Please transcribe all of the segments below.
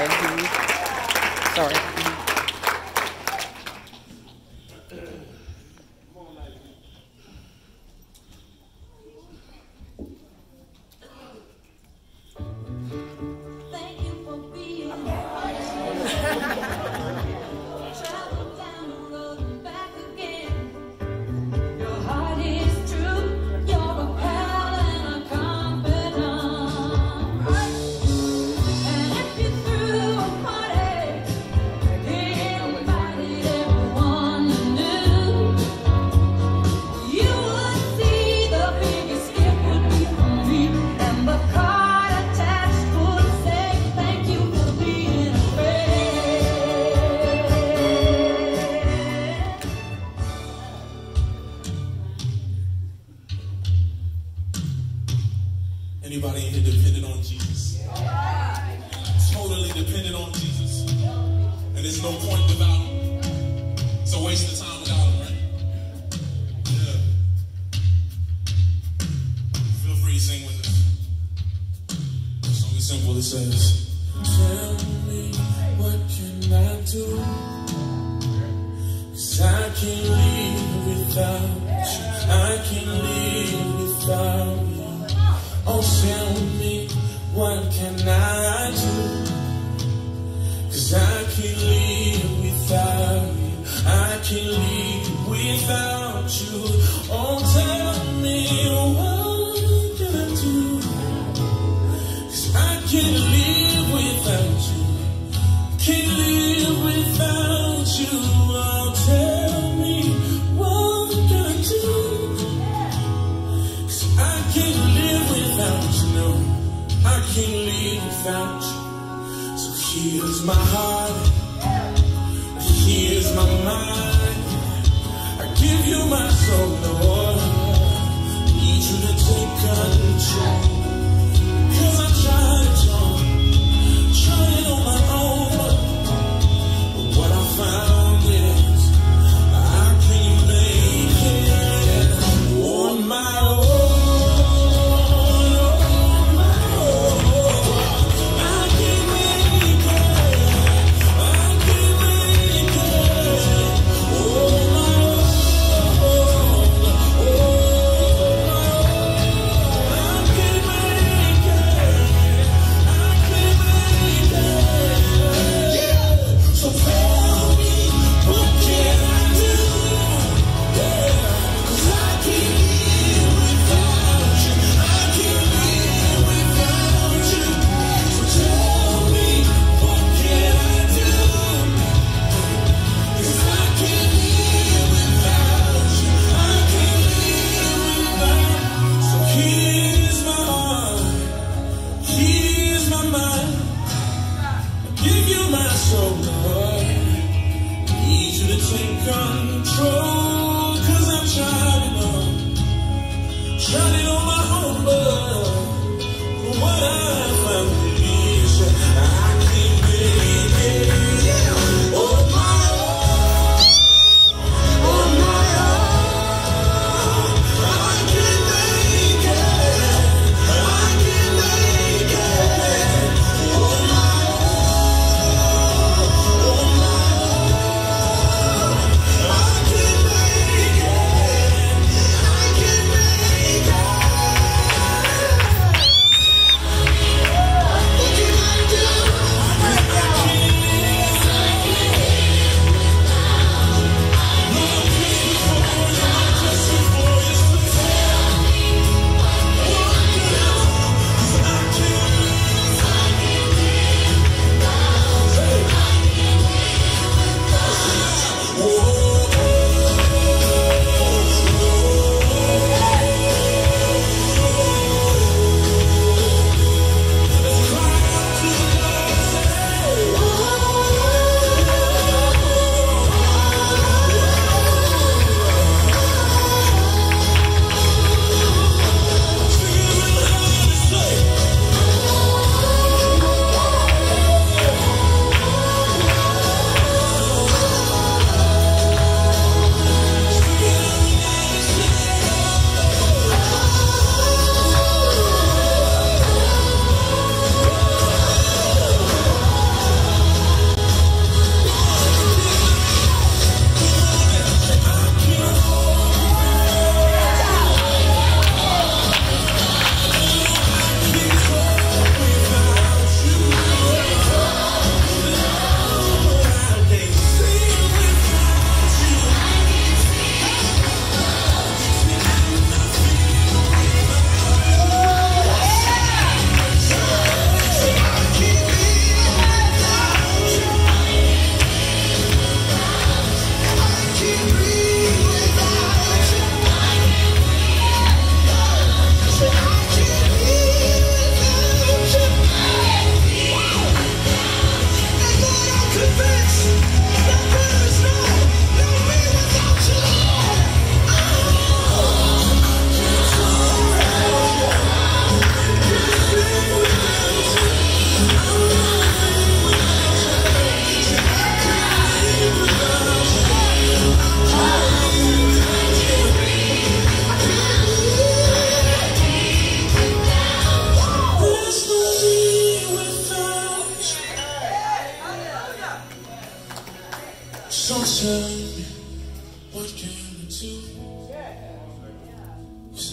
Sorry. Sorry. Thank you for being travel down the road back again. Your heart is true. You're a pal and a confidant. And if you threw a party, they invited everyone you knew. You would see the biggest gift would be from me, and the card attached would say, "Thank you for being a friend." Anybody in here dependent on Jesus? Totally dependent on Jesus. And there's no point without him. It's a waste of time without him, right? Yeah. Feel free to sing with us. The song is simple. It says, "Tell me what can I do? 'Cause I can't live without you. I can't live without you. Oh, tell me what can I do? 'Cause I can't live without you. I can't live without you. Oh, tell me what can I do? 'Cause I can't live without you. Can't live without you. Oh, tell me what can I do? 'Cause I can't live without you. No, I can't live without you. So here's my heart. Here's my mind. I give you my soul, Lord. Need you to take control. 'Cause I tried it, John. Tried it on my own. But what I found is I can't make it on my own. On my own. I can't make it. I can't make it on my own. I can't make it. I can't make it. So tell me, what can I do? Yeah, 'cause I can't live without you. I can't live without you. So tell me, what can I do? 'Cause I can't live without you. I can't live without you. So here's my heart. Here's my mind. Give you my soul, Lord. Need you to take control. 'Cause I've tried it all. Tried it on my own, but what I found is I can't make it on my own. On my own. I can't make it. I can't make it on my own. On my own. I can't make it. I can't make it.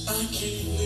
I can't.